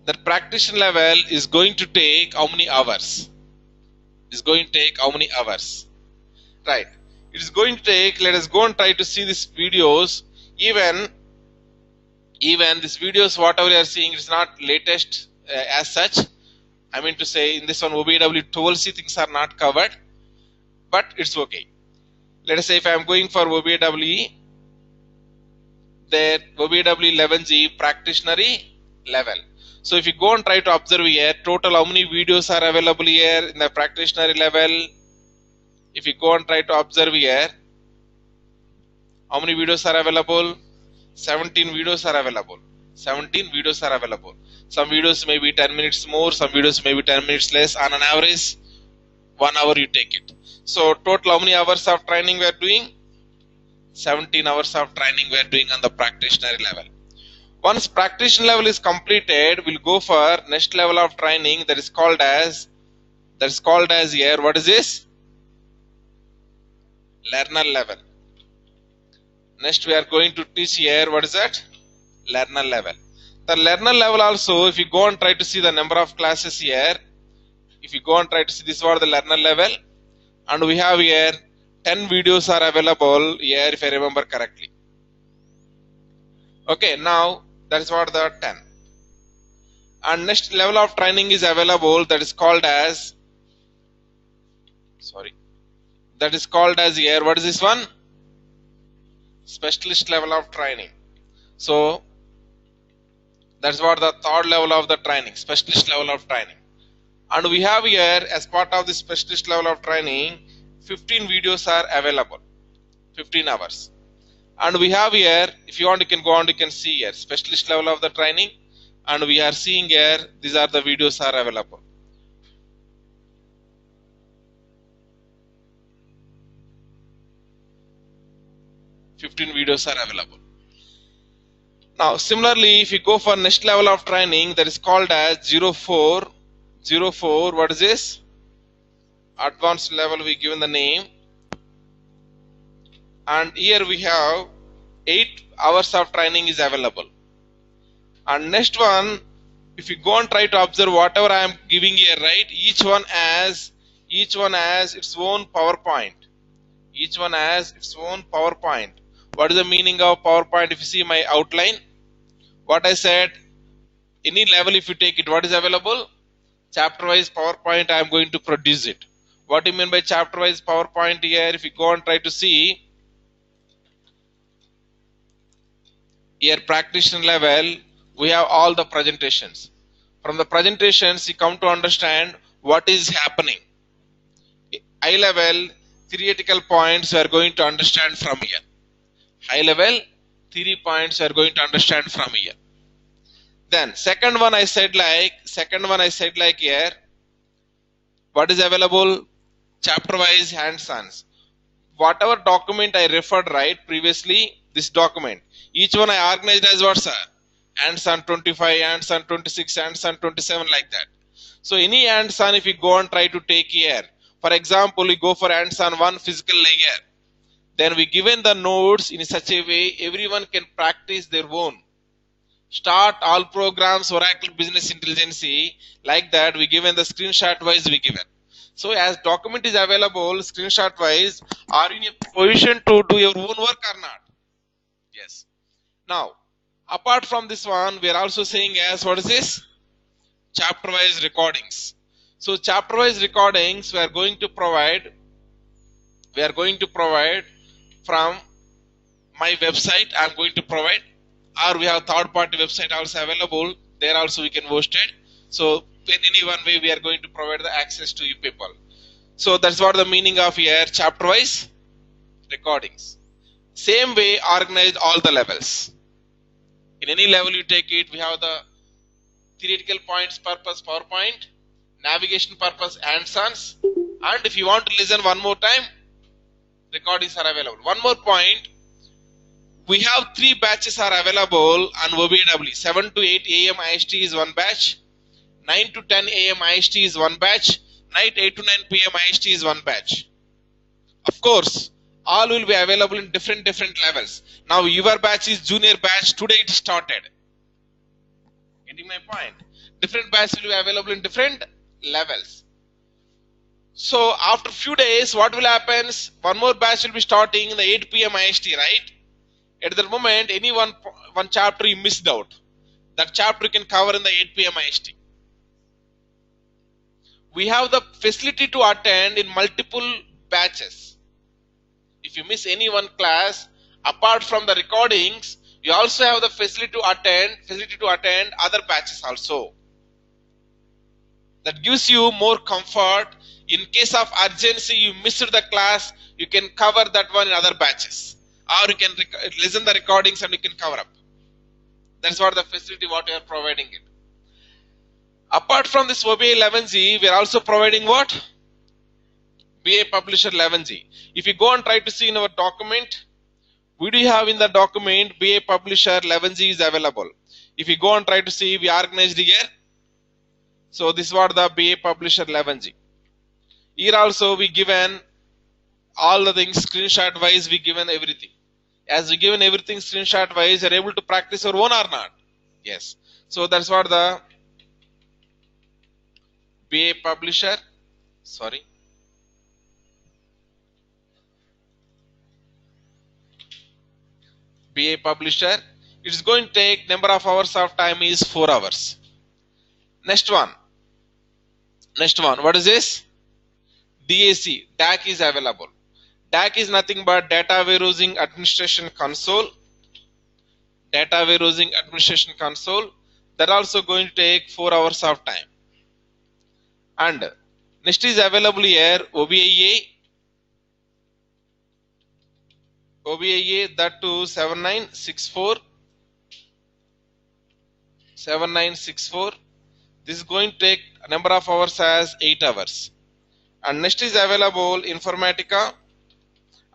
That practitioner level is going to take how many hours? Is going to take how many hours? Right, it is going to take, let us go and try to see these videos. Even, even these videos whatever you are seeing is not latest uh, as such. I mean to say, in this one O B I E twelve C things are not covered, but it's okay. Let us say if I am going for O B I E, there O B I E eleven G practitioner level. So if you go and try to observe here, total how many videos are available here in the practitioner level? If you go and try to observe here, how many videos are available? seventeen videos are available. seventeen videos are available. Some videos may be ten minutes more, some videos may be ten minutes less. On an average, one hour you take it. So total how many hours of training we are doing? seventeen hours of training we are doing on the practitioner level. Once practitioner level is completed, we'll go for next level of training that is called as, that is called as here, what is this? Learner level. Next we are going to teach here, what is that? Learner level. The learner level also, if you go and try to see the number of classes here, if you go and try to see, this was the learner level, and we have here ten videos are available here if I remember correctly. Okay, now that is what the ten. And next level of training is available, that is called as, sorry, that is called as here, what is this one? Specialist level of training. So that's what the third level of the training, specialist level of training. And we have here, as part of the specialist level of training, fifteen videos are available, fifteen hours. And we have here, if you want you can go on, you can see here, specialist level of the training, and we are seeing here these are the videos are available. fifteen videos are available. Now similarly, if you go for next level of training, that is called as zero four zero four, what is this? Advanced level, we given the name, and here we have eight hours of training is available. And next one, if you go and try to observe whatever I am giving here, right, each one has each one has its own PowerPoint. Each one has its own PowerPoint. What is the meaning of PowerPoint? If you see my outline, what I said, any level if you take it, what is available? Chapter wise PowerPoint, I am going to produce it. What do you mean by chapter wise PowerPoint here? If you go and try to see, here practitioner level, we have all the presentations. From the presentations, you come to understand what is happening. High level theoretical points you are going to understand from here. High level theory points you are going to understand from here. Then second one I said like, second one I said like here, what is available? Chapter wise hands-ons. Whatever document I referred right previously, this document, each one I organized as what, sir? Hands-on twenty-five, hands-on twenty-six, hands-on twenty-seven, like that. So any hands-on if you go and try to take here, for example, we go for hands-on one physical layer. Then we given the nodes in such a way everyone can practice their own. Start all programs Oracle Business Intelligence, like that we given the screenshot wise we given. So as document is available screenshot wise, are you in a position to do your own work or not? Yes. Now apart from this one, we are also saying as what is this? Chapter wise recordings. So chapter wise recordings we are going to provide we are going to provide from my website. I am going to provide, or we have third party website also available, there also we can host it. So in any one way we are going to provide the access to you people. So that's what the meaning of here chapter wise recordings. Same way organized all the levels. In any level you take it, we have the theoretical points purpose PowerPoint, navigation purpose hands-ons, and if you want to listen one more time, recordings are available. One more point, we have three batches are available on O B W. seven to eight A M I S T is one batch, nine to ten A M I S T is one batch, night eight to nine P M I S T is one batch. Of course, all will be available in different different levels. Now your batch is junior batch, today it started. Getting my point? Different batches will be available in different levels. So after few days, what will happen? One more batch will be starting in the eight P M I S T, right? At the moment, any one one chapter you missed out, that chapter you can cover in the eight P M I S T. We have the facility to attend in multiple batches. If you miss any one class, apart from the recordings, you also have the facility to attend, facility to attend other batches also. That gives you more comfort. In case of urgency, you missed the class, you can cover that one in other batches, or you can listen the recordings and you can cover up. That's what the facility what we are providing it. Apart from this O B I E eleven Z, we are also providing what? B A Publisher eleven Z. If you go and try to see in our document, we do have in the document B A Publisher eleven Z is available. If you go and try to see, we organized here. So this was the B A Publisher eleven G. Here also we given all the things screenshot wise, we given everything. As we given everything screenshot wise, you are able to practice your own or not? Yes. So that's what the B A Publisher, sorry. B A Publisher, it is going to take number of hours of time is four hours. Next one, next one, what is this? D A C, D A C is available. D A C is nothing but Data Warehousing Administration Console. Data Warehousing Administration Console, that also going to take four hours of time. And next is available here O B I E, O B I E that to seven nine six four. seven nine six four. This is going to take a number of hours as eight hours. And next is available Informatica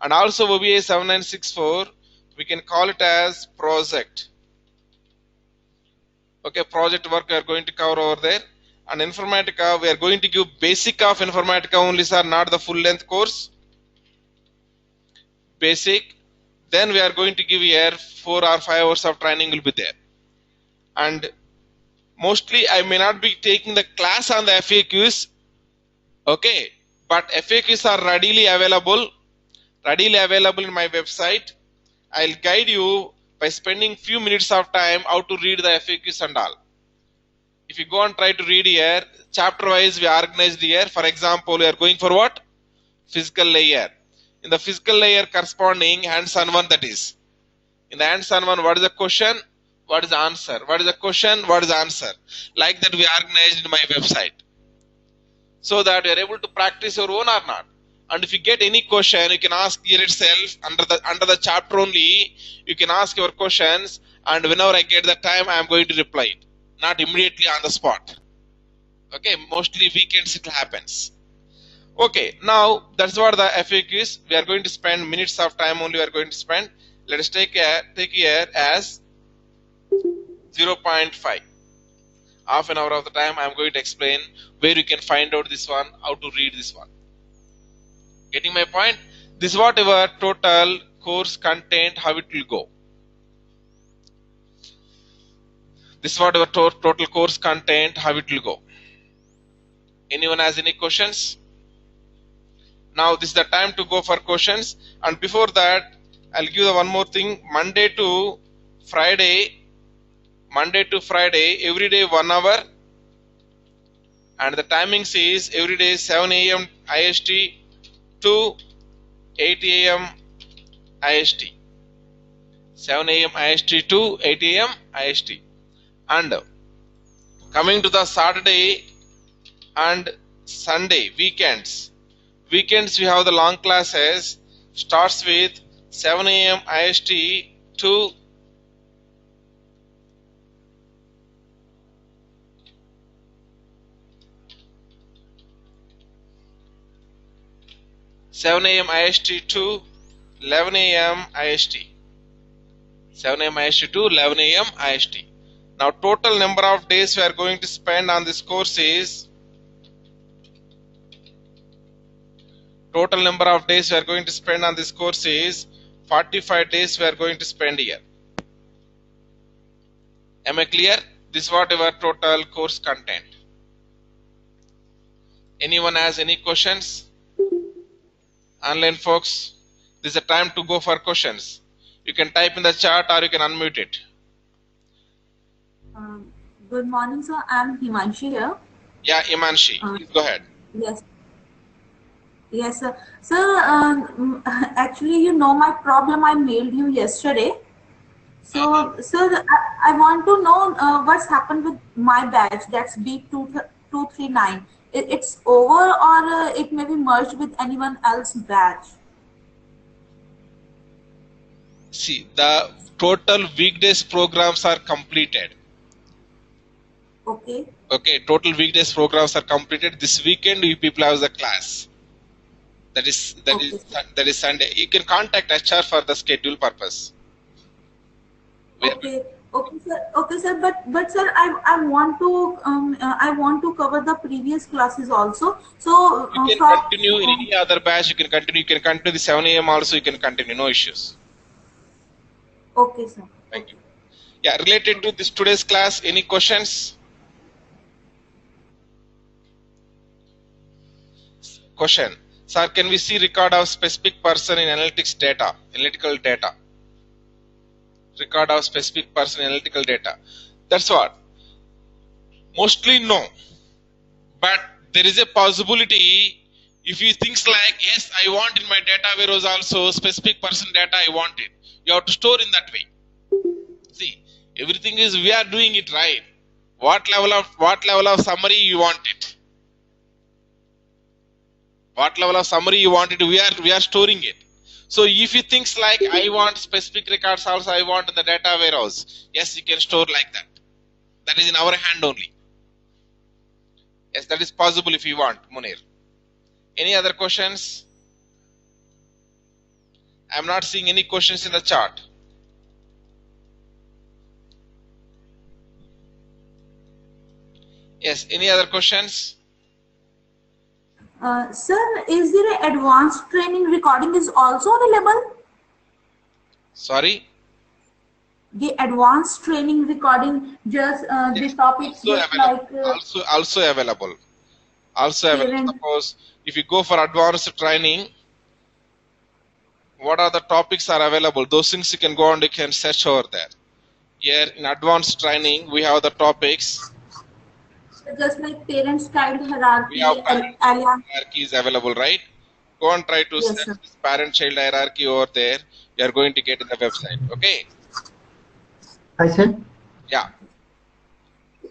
and also O B I E seven nine six four. We can call it as project. Okay, project work we are going to cover over there. And Informatica, we are going to give basic of Informatica only, sir, not the full length course. Basic. Then we are going to give here four or five hours of training will be there. And mostly I may not be taking the class on the F A Qs. Okay, but F A Qs are readily available, readily available in my website. I'll guide you by spending few minutes of time how to read the F A Qs and all. If you go and try to read here, chapter wise we organized here. For example, we are going for what? Physical layer. In the physical layer corresponding hands-on one, that is. In the hands-on one, what is the question? What is the answer? What is the question? What is the answer? Like that we organized in my website. So that you are able to practice your own or not. And if you get any question, you can ask here itself, under the under the chapter only, you can ask your questions, and whenever I get the time, I am going to reply it. Not immediately on the spot. Okay, mostly weekends it happens. Okay, now that's what the F A Qs. We are going to spend minutes of time only. We are going to spend. Let us take a, take here as zero point five. Half an hour of the time, I am going to explain where you can find out this one, how to read this one. Getting my point? This is whatever total course content, how it will go. This is whatever to total course content, how it will go. Anyone has any questions? Now this is the time to go for questions. And before that, I'll give the one more thing. Monday to Friday, Monday to Friday, every day one hour. And the timings is every day seven A M I S T to eight A M I S T. seven A M I S T to eight A M I S T. And coming to the Saturday and Sunday weekends, weekends we have the long classes, starts with seven A M I S T to seven A M I S T to eleven A M I S T. seven A M I S T to eleven A M I S T. Now total number of days we are going to spend on this course is, total number of days we are going to spend on this course is forty-five days we are going to spend here. Am I clear? This is whatever total course content. Anyone has any questions? Online folks, this is a time to go for questions. You can type in the chat or you can unmute it. Um, good morning, sir. I'm Himanshi here. Yeah, Himanshi. Um, Please go ahead. Yes. Yes, sir. Sir, um, actually, you know my problem. I mailed you yesterday. So, mm-hmm. Sir, I, I want to know uh, what's happened with my badge. That's B two three nine. It, it's over or uh, it may be merged with anyone else's badge? See, the total weekdays programs are completed. Okay. Okay, total weekdays programs are completed. This weekend you people have the class. That is that okay. is that is Sunday. You can contact H R for the schedule purpose. Okay. Okay, sir. Okay, sir. But but sir, I I want to um, uh, I want to cover the previous classes also. So uh, you can continue in any other batch. You can continue. You can continue the seven A M also. You can continue. No issues. Okay, sir. Thank you. Yeah. Related to this today's class, any questions? Question, sir, can we see record of specific person in analytics data, analytical data? Record of specific person in analytical data. That's what. Mostly no. But there is a possibility if you think like, yes, I want in my data warehouse also specific person data, I want it. You have to store in that way. See, everything is we are doing it right. What level of what level of summary you want it? What level of summary you wanted, we are we are storing it. So if you thinks like I want specific records also, I want in the data warehouse, yes, you can store like that. That is in our hand only. Yes, that is possible if you want, Munir. Any other questions? I am not seeing any questions in the chart. Yes, any other questions? Uh, sir, is there an advanced training recording is also available? Sorry? The advanced training recording, just uh, yes, the topics just like uh, also also available, also available. Suppose if you go for advanced training, what are the topics are available? Those things you can go and you can search over there. Here in advanced training, we have the topics. Just like parents child hierarchy, we have parent hierarchy is available, right? Go and try to yes, search this parent child hierarchy over there. You are going to get in the website, okay? Hi, sir. Yeah.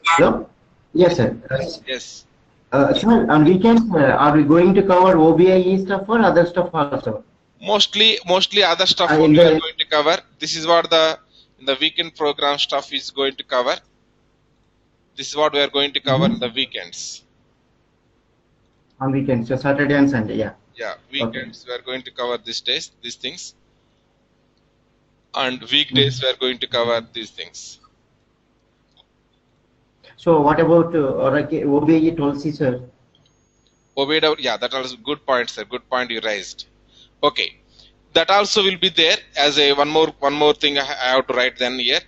Hello? Yes, sir. Uh, yes. Uh, sir, on weekends, uh, are we going to cover O B I E stuff or other stuff also? Mostly, mostly other stuff uh, we are going to cover. This is what the in the weekend program stuff is going to cover. This is what we are going to cover mm-hmm. in the weekends. On weekends, so Saturday and Sunday, yeah. Yeah, weekends okay. we are going to cover these days, these things. And weekdays we are going to cover these things. So what about uh, O B I E twelve C, sir? O B W, yeah, that also good point, sir. Good point you raised. Okay, that also will be there as a one more one more thing I have to write then here.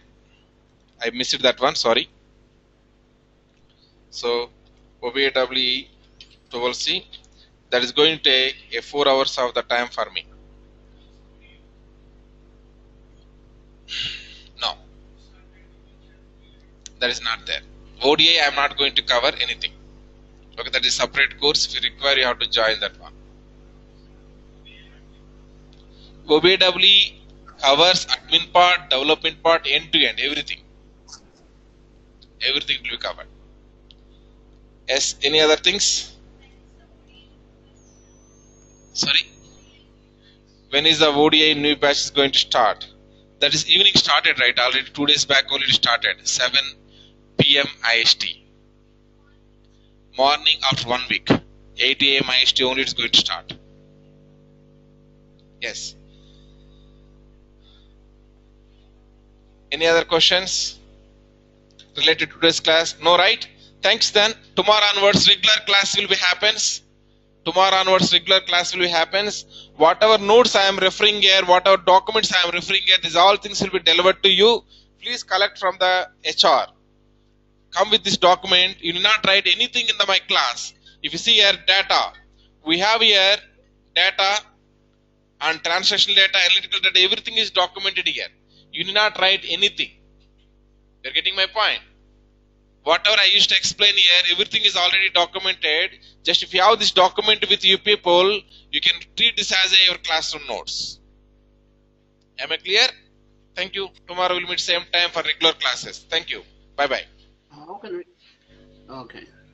I missed that one. Sorry. So O B I E twelve C, that is going to take a four hours of the time for me. No, that is not there. O D I, I am not going to cover anything. Okay, that is separate course. If you require, you have to join that one. O B W covers admin part, development part, end to end, everything. Everything will be covered. Yes, any other things? Sorry. When is the O D I new batch is going to start? That is evening started, right? Already two days back already started. seven P M I S T. Morning after one week. eight A M I S T only it's going to start. Yes. Any other questions related to today's class? No, right? Thanks then. Tomorrow onwards regular class will be happens. Tomorrow onwards regular class will be happens. Whatever notes I am referring here, whatever documents I am referring here, these all things will be delivered to you. Please collect from the H R. Come with this document. You do not write anything in the my class. If you see here data, we have here data and transactional data, analytical data, everything is documented here. You do not write anything. You are getting my point. Whatever I used to explain here, everything is already documented. Just if you have this document with you people, you can treat this as a, your classroom notes. Am I clear? Thank you. Tomorrow we'll meet same time for regular classes. Thank you. Bye bye. Okay. Okay.